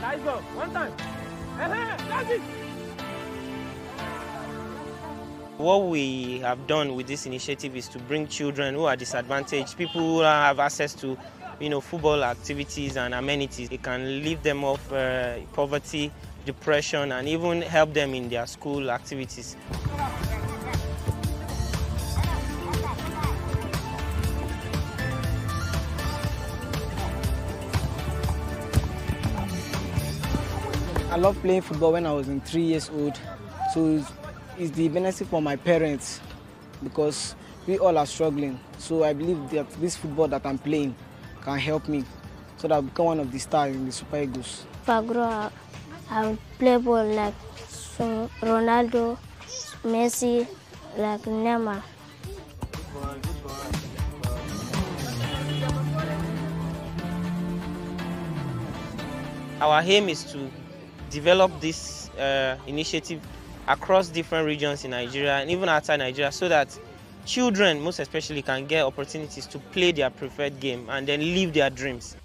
Nice ball. One time. That's it. What we have done with this initiative is to bring children who are disadvantaged, people who have access to, football activities and amenities. It can lift them off poverty, depression, and even help them in their school activities. I loved playing football when I was 3 years old, so it's the benefit for my parents because we all are struggling. So I believe that this football that I'm playing can help me so that I become one of the stars in the Super Eagles. If I grow up, I will play ball like Ronaldo, Messi, like Neymar. Our aim is to develop this initiative across different regions in Nigeria and even outside Nigeria so that children, most especially, can get opportunities to play their preferred game and then live their dreams.